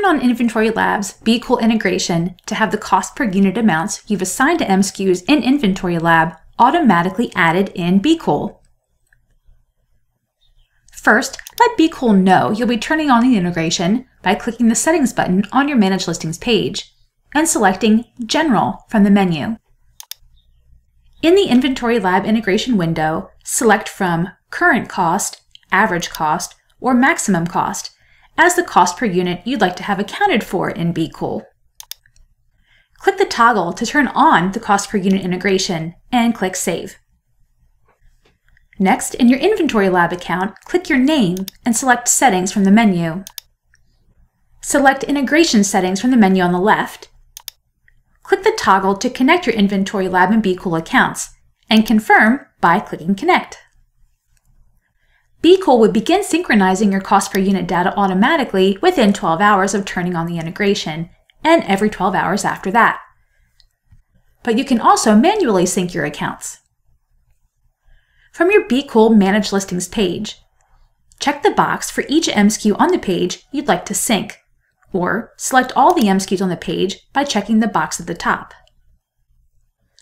turn on Inventory Lab's BQool integration to have the cost per unit amounts you've assigned to MSKUs in Inventory Lab automatically added in BQool. First, let BQool know you'll be turning on the integration by clicking the Settings button on your Manage Listings page and selecting General from the menu. In the Inventory Lab integration window, select from Current Cost, Average Cost, or Maximum Cost as the cost per unit you'd like to have accounted for in BQool. Click the toggle to turn on the cost per unit integration and click Save. Next, in your Inventory Lab account, click your name and select Settings from the menu. Select Integration Settings from the menu on the left. Click the toggle to connect your Inventory Lab and BQool accounts, and confirm by clicking Connect. BQool would begin synchronizing your cost per unit data automatically within 12 hours of turning on the integration, and every 12 hours after that. But you can also manually sync your accounts. From your BQool Manage Listings page, check the box for each MSKU on the page you'd like to sync, or select all the MSKUs on the page by checking the box at the top.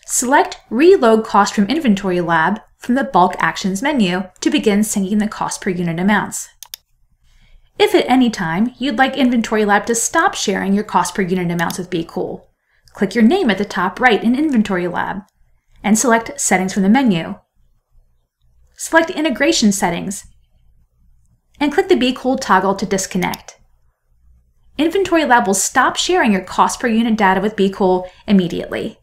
Select Reload Cost from Inventory Lab from the Bulk Actions menu to begin syncing the cost per unit amounts. If at any time you'd like Inventory Lab to stop sharing your cost per unit amounts with BQool, click your name at the top right in Inventory Lab and select Settings from the menu. Select Integration Settings, and click the BQool toggle to disconnect. Inventory Lab will stop sharing your cost per unit data with BQool immediately.